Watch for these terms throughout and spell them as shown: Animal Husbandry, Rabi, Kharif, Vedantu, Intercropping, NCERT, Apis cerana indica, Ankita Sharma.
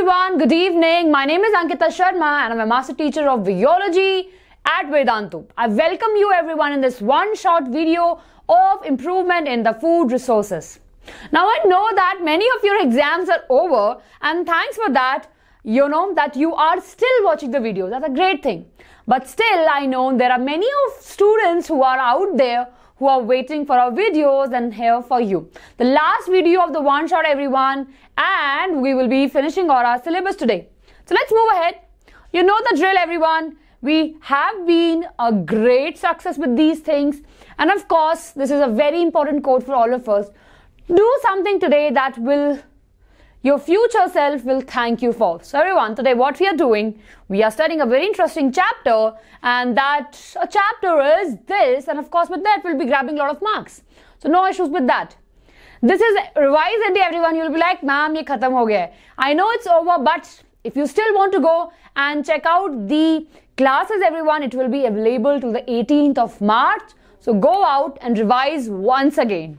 everyone, good evening. My name is Ankita Sharma and I'm a master teacher of biology at Vedantu. I welcome you everyone in this one short video of improvement in the food resources. Now I know that many of your exams are over and thanks for that. You know that you are still watching the videos. That's a great thing. But still I know there are many of students who are out there who are waiting for our videos and here for you. The last video of the one shot everyone, and we will be finishing all our syllabus today. So let's move ahead. You know the drill everyone. We have been a great success with these things. And of course, this is a very important code for all of us. Do something today that will your future self will thank you for. So everyone, today what we are doing, we are studying a very interesting chapter, and that a chapter is this, and of course with that we'll be grabbing a lot of marks. So no issues with that. This is Revise ND everyone. You'll be like, ma'am, ye khatam ho gaya. I know it's over, but if you still want to go and check out the classes everyone, it will be available till the 18th of March. So go out and revise once again.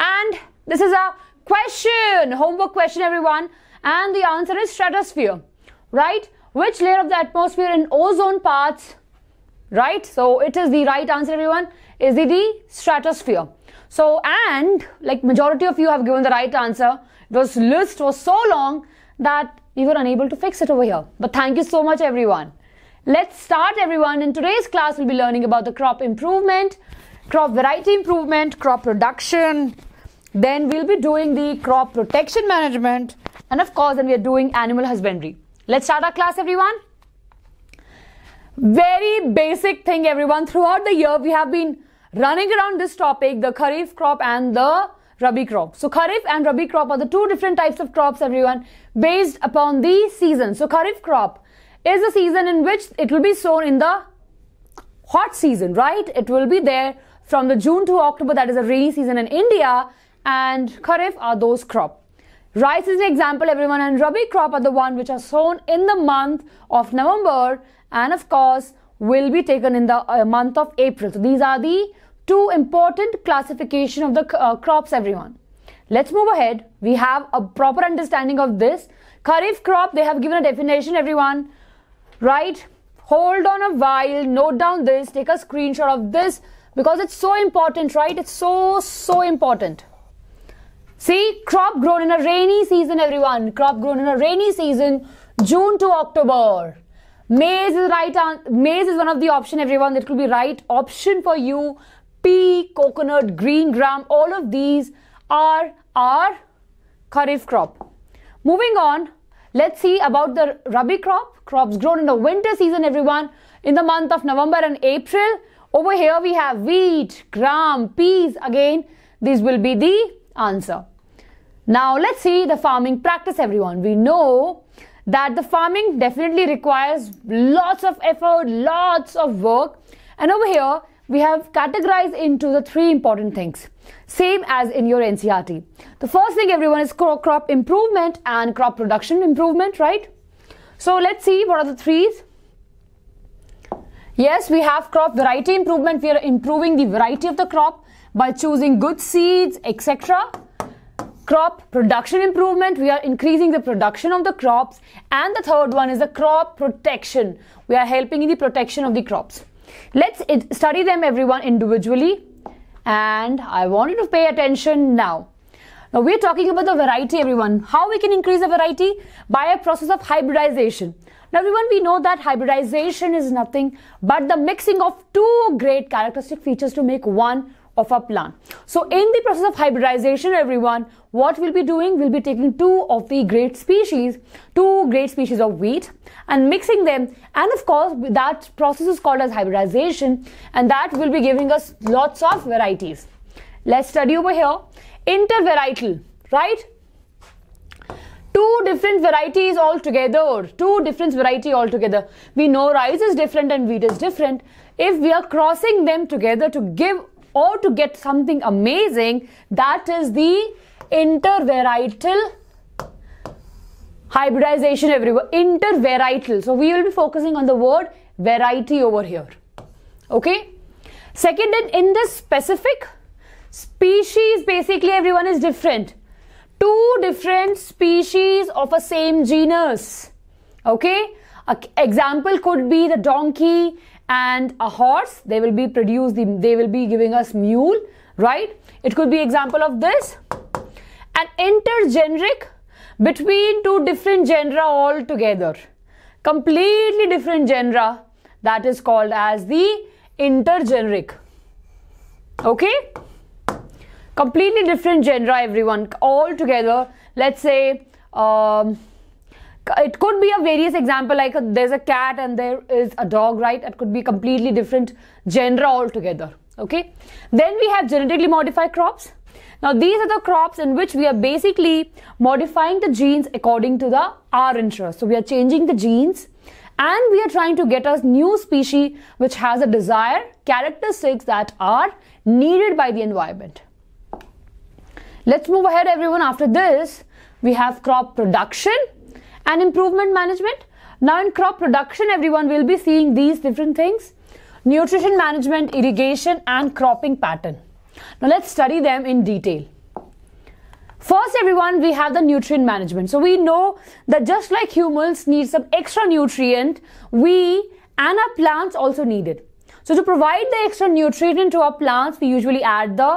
And this is a question, homework question everyone, and the answer is stratosphere, right? Which layer of the atmosphere in ozone parts, right? So it is the right answer everyone, is the stratosphere. So and like majority of you have given the right answer. This list was so long that we were unable to fix it over here. But thank you so much everyone. Let's start everyone. In today's class we'll be learning about the crop improvement, crop variety improvement, crop production. Then we'll be doing the crop protection management, and of course then we are doing animal husbandry. Let's start our class everyone. Very basic thing everyone. Throughout the year we have been running around this topic, the Kharif crop and the Rabi crop. So Kharif and Rabi crop are the two different types of crops everyone, based upon the season. So Kharif crop is the season in which it will be sown in the hot season, right? It will be there from the June to October, that is a rainy season in India. And Kharif are those crop. Rice is an example everyone, and Rabi crop are the one which are sown in the month of November and of course will be taken in the month of April. So these are the two important classification of the crops everyone. Let's move ahead. We have a proper understanding of this. Kharif crop, they have given a definition everyone, right? Hold on a while, note down this, take a screenshot of this because it's so important, right? It's so important. See, crop grown in a rainy season everyone, crop grown in a rainy season, June to October. Maize is right, maize is one of the option everyone, that could be right option for you. Pea, coconut, green gram, all of these are our Kharif crop. Moving on, let's see about the Rabi crop, crops grown in the winter season everyone, in the month of November and April. Over here we have wheat, gram, peas, again these will be the answer. Now let's see the farming practice everyone. We know that the farming definitely requires lots of effort, lots of work, and over here we have categorized into the three important things, same as in your NCERT. The first thing everyone is crop improvement and crop production improvement, right? So let's see what are the threes. Yes, we have crop variety improvement. We are improving the variety of the crop by choosing good seeds, etc. Crop production improvement, we are increasing the production of the crops. And the third one is the crop protection. We are helping in the protection of the crops. Let's study them everyone individually. And I want you to pay attention now. Now we're talking about the variety everyone. How we can increase the variety? By a process of hybridization. Now everyone, we know that hybridization is nothing but the mixing of two great characteristic features to make one of our plant. So in the process of hybridization everyone, what we'll be doing, we'll be taking two of the great species of wheat and mixing them, and of course that process is called as hybridization, and that will be giving us lots of varieties. Let's study over here. Intervarietal, right? Two different varieties altogether, two different variety altogether. We know rice is different and wheat is different. If we are crossing them together to give or to get something amazing, that is the intervarietal hybridization everywhere. Intervarietal. So we will be focusing on the word variety over here. Okay. Second, in the specific species, basically everyone is different. two different species of a same genus. Okay, an example could be the donkey and a horse. They will be giving us mule, right? It could be example of this. An intergeneric, between two different genera altogether, completely different genera, that is called as the intergeneric. Okay, completely different genera, everyone, all together. Let's say it could be a various example, like there's a cat and there is a dog, right? It could be completely different genera altogether. Okay, then we have genetically modified crops. Now these are the crops in which we are basically modifying the genes according to the our interest. So we are changing the genes and we are trying to get a new species which has a desired characteristics that are needed by the environment. Let's move ahead, everyone. After this, we have crop production and improvement management. Now in crop production, everyone, will be seeing these different things: nutrition management, irrigation and cropping pattern. Now let's study them in detail. First, everyone, we have the nutrient management. So we know that just like humans need some extra nutrient, we and our plants also need it. So to provide the extra nutrient to our plants, we usually add the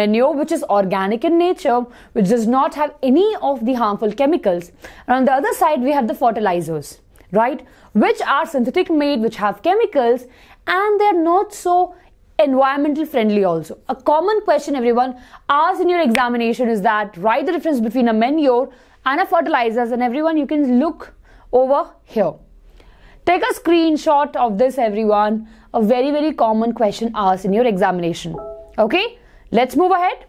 manure, which is organic in nature, which does not have any of the harmful chemicals. And on the other side, we have the fertilizers, right, which are synthetic made, which have chemicals, and they're not so environmental friendly also. A common question everyone asked in your examination is that write the difference between a manure and a fertilizers, and everyone, you can look over here. Take a screenshot of this, everyone. A very, very common question asked in your examination. Okay, let's move ahead.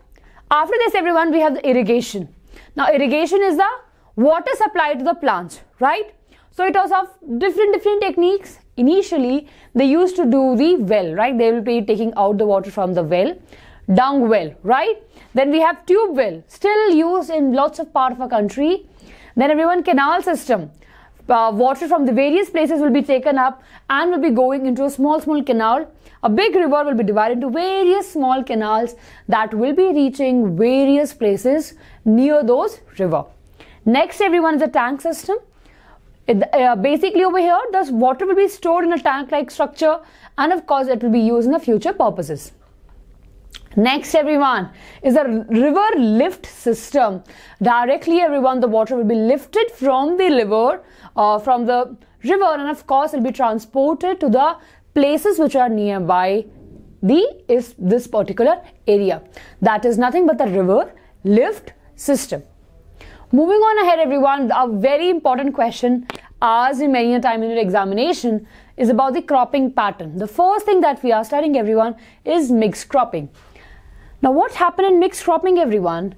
After this, everyone, we have the irrigation. Now irrigation is the water supplied to the plants, right? So it was of different techniques. Initially, they used to do the well, right? They will be taking out the water from the well, dung well, right? Then we have tube well, still used in lots of part of our country. Then everyone, canal system. Water from the various places will be taken up and will be going into a small canal. A big river will be divided into various small canals that will be reaching various places near those river. Next, everyone, is the tank system. Basically over here, this water will be stored in a tank-like structure, and of course it will be used in the future purposes. Next, everyone, is a river lift system. Directly, everyone, the water will be lifted from the river, and of course it will be transported to the places which are nearby this particular area. That is nothing but the river lift system. Moving on ahead, everyone, a very important question asked in many a time in your examination is about the cropping pattern. The first thing that we are studying, everyone, is mixed cropping. Now what happened in mixed cropping, everyone?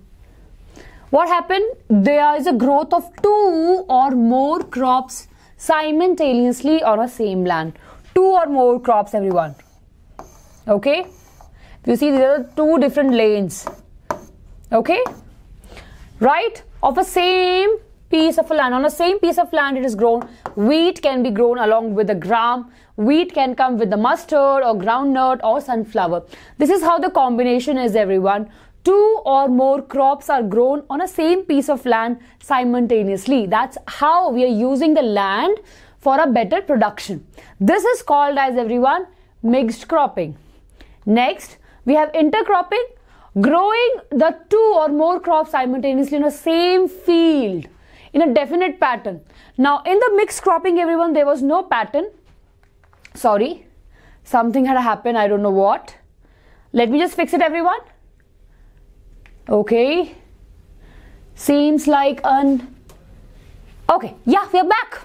What happened? There is a growth of two or more crops simultaneously on a same land. Two or more crops, everyone. Okay? You see, there are two different lanes. Okay? Right? Of a same piece of land. On a same piece of land, it is grown. Wheat can be grown along with the gram. Wheat can come with the mustard or groundnut or sunflower. This is how the combination is, everyone. Two or more crops are grown on a same piece of land simultaneously. That's how we are using the land for a better production. This is called as, everyone, mixed cropping. Next, we have intercropping. Growing the two or more crops simultaneously in the same field in a definite pattern. Now in the mixed cropping, everyone, there was no pattern. Sorry, something had happened. I don't know what. Let me just fix it, everyone. Okay. Seems like an... Okay, yeah, we are back.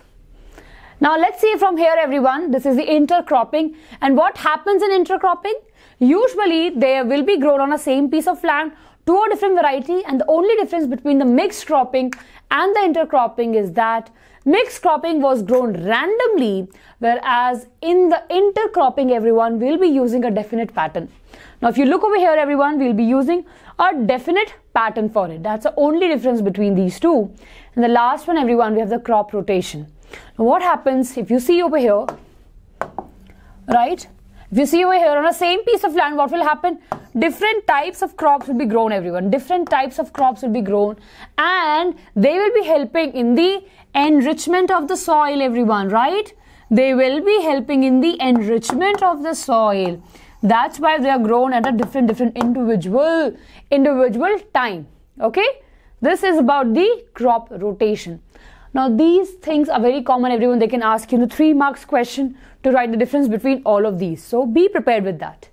Now let's see from here, everyone. This is the intercropping. And what happens in intercropping? Usually, they will be grown on a same piece of land, two or different variety, and the only difference between the mixed cropping and the intercropping is that mixed cropping was grown randomly, whereas in the intercropping, everyone, will be using a definite pattern. Now, if you look over here, everyone, will be using a definite pattern for it. That's the only difference between these two. And the last one, everyone, we have the crop rotation. Now, what happens if you see over here, right? If you see over here on the same piece of land, what will happen? different types of crops will be grown, everyone. Different types of crops will be grown, and they will be helping in the enrichment of the soil, everyone, right? They will be helping in the enrichment of the soil. That's why they are grown at a different individual time. Okay, this is about the crop rotation. Now these things are very common, everyone. They can ask you in the 3 marks question to write the difference between all of these. So be prepared with that.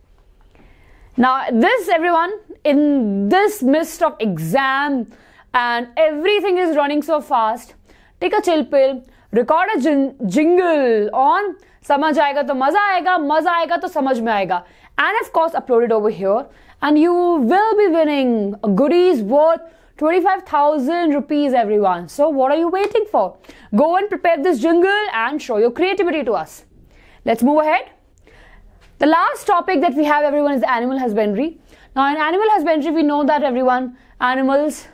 Now this, everyone, in this midst of exam and everything is running so fast, take a chill pill, record a jingle on Samajh Aayega to Maza Aayega to Samajh Mein Aayega, and of course upload it over here, and you will be winning a goodies worth 25,000 rupees, everyone. So what are you waiting for? Go and prepare this jingle and show your creativity to us. Let's move ahead. The last topic that we have, everyone, is the animal husbandry. Now in animal husbandry, we know that, everyone, animals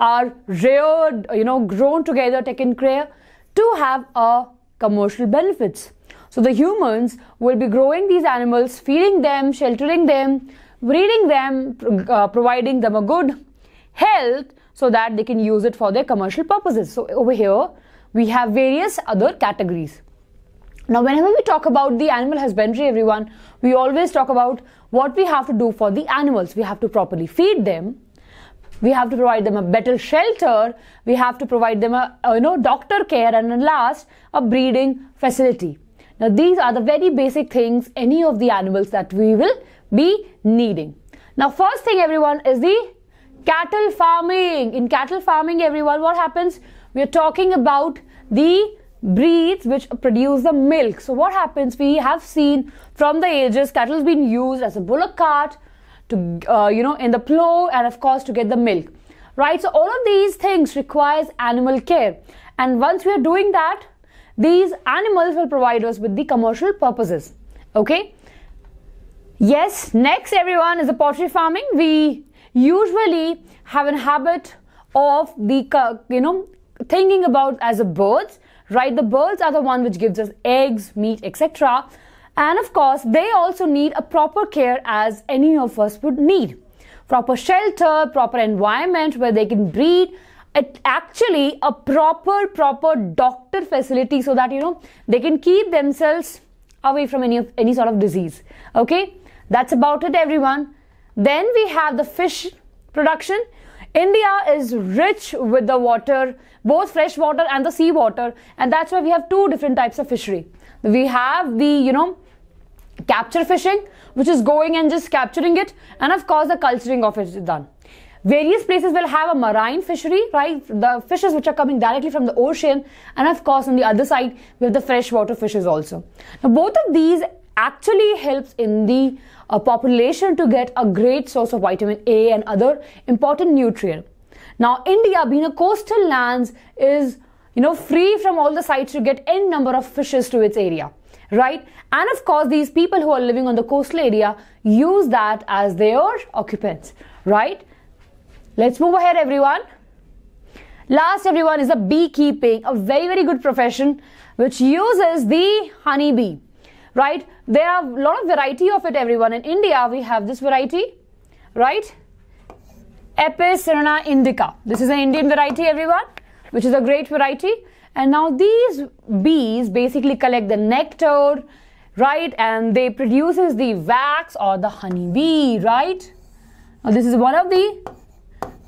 are reared, grown together, taken care to have commercial benefits. So the humans will be growing these animals, feeding them, sheltering them, breeding them, providing them a good health so that they can use it for their commercial purposes. So over here we have various other categories. Now whenever we talk about the animal husbandry, everyone, we always talk about what we have to do for the animals. We have to properly feed them, we have to provide them a better shelter, we have to provide them a doctor care, and at last a breeding facility. Now these are the very basic things, any of the animals that we will be needing. Now first thing, everyone, is the cattle farming. In cattle farming, everyone, what happens? We are talking about the breeds which produce the milk. So what happens? We have seen from the ages cattle has been used as a bullock cart to in the plow, and of course to get the milk, right? So all of these things requires animal care, and once we are doing that, these animals will provide us with the commercial purposes. Okay, yes. Next, everyone, is the poultry farming. We usually have a habit of the thinking about as a birds, right? The birds are the one which gives us eggs, meat, etc., and of course they also need a proper care as any of us would need. Proper shelter, proper environment where they can breed, actually a proper doctor facility so that they can keep themselves away from any sort of disease. Okay, that's about it, everyone. Then we have the fish production. India is rich with the water, both fresh water and the sea water, and that's why we have two different types of fishery. We have the capture fishing, which is going and just capturing it, and of course the culturing of it is done. Various places will have a marine fishery, right? The fishes which are coming directly from the ocean, and of course on the other side we have the freshwater fishes also. Now both of these actually helps in the population to get a great source of vitamin A and other important nutrient. Now India, being a coastal lands, is free from all the sites to get n number of fishes to its area, right? And of course these people who are living on the coastal area use that as their occupants, right? Let's move ahead, everyone. Last, everyone, is the beekeeping, a very good profession which uses the honeybee, right? There are a lot of variety of it, everyone. In India we have this variety, right? Apis cerana indica. This is an Indian variety, everyone, which is a great variety. And now these bees basically collect the nectar, right? And they produces the wax or the honeybee, right? Now this is one of the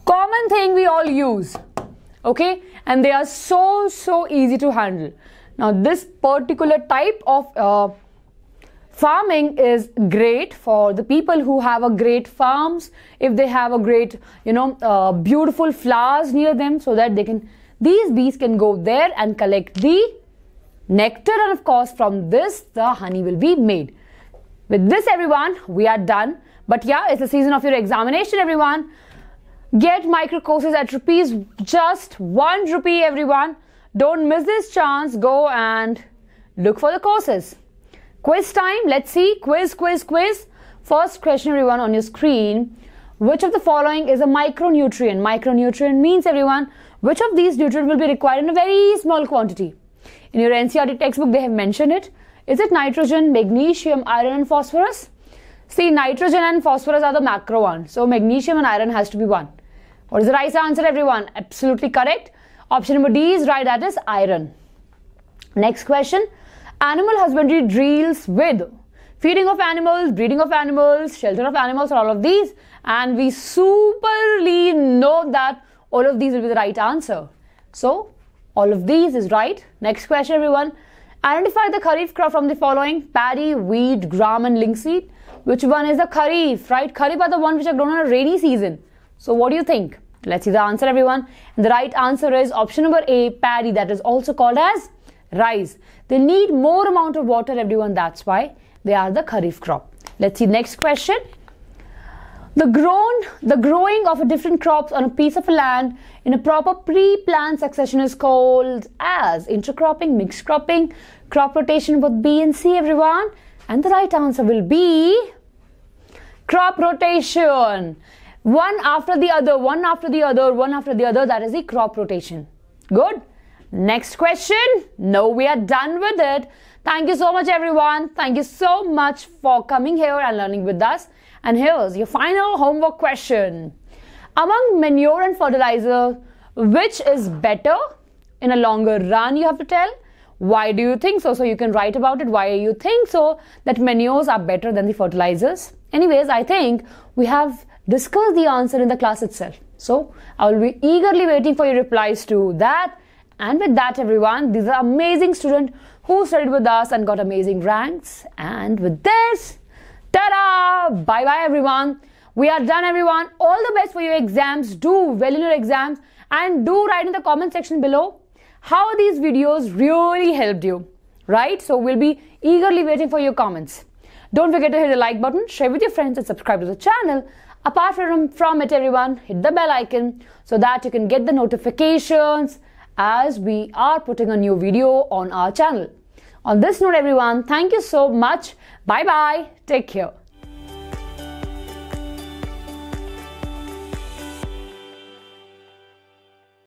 common thing we all use. Okay, and they are so easy to handle. Now this particular type of farming is great for the people who have a great farms, if they have a great beautiful flowers near them, so that these bees can go there and collect the nectar, and of course from this the honey will be made. With this, everyone, we are done. But yeah, it's the season of your examination, everyone. Get micro courses at rupees just 1 rupee, everyone. Don't miss this chance. Go and look for the courses. Quiz time. Let's see. Quiz. First question, everyone, on your screen. Which of the following is a micronutrient? Micronutrient means, everyone, which of these nutrients will be required in a very small quantity? In your NCERT textbook they have mentioned it. Is it nitrogen, magnesium, iron and phosphorus? See, nitrogen and phosphorus are the macro one. So magnesium and iron has to be one. What is the right answer, everyone? Absolutely correct. Option number D is right, that is iron. Next question. Animal husbandry deals with feeding of animals, breeding of animals, shelter of animals, all of these. And we superly know that all of these will be the right answer. So all of these is right. Next question, everyone. Identify the kharif crop from the following: paddy, wheat, gram and linseed. Which one is the kharif, right? Kharif are the one which are grown on a rainy season. So what do you think? Let's see the answer, everyone. And the right answer is option number A, paddy, that is also called as rice. They need more amount of water, everyone. That's why they are the kharif crop. Let's see next question. The growing of a different crops on a piece of land in a proper pre-planned succession is called as intercropping, mixed cropping, crop rotation, both B and C, everyone. And the right answer will be crop rotation. One after the other, one after the other, one after the other. That is the crop rotation. Good. Next question. No, we are done with it. Thank you so much, everyone. Thank you so much for coming here and learning with us. And here's your final homework question. Among manure and fertilizer, which is better in a longer run? You have to tell. Why do you think so? So you can write about it. Why you think so that manures are better than the fertilizers. Anyways, I think we have discussed the answer in the class itself. So I will be eagerly waiting for your replies to that. And with that, everyone, these are amazing students who studied with us and got amazing ranks. And with this, ta-da! Bye-bye, everyone. We are done, everyone. All the best for your exams. Do well in your exams. And do write in the comment section below how these videos really helped you, right? So we'll be eagerly waiting for your comments. Don't forget to hit the like button, share with your friends and subscribe to the channel. Apart from it, everyone, hit the bell icon so that you can get the notifications as we are putting a new video on our channel. On this note, everyone, thank you so much. Bye-bye. Take care.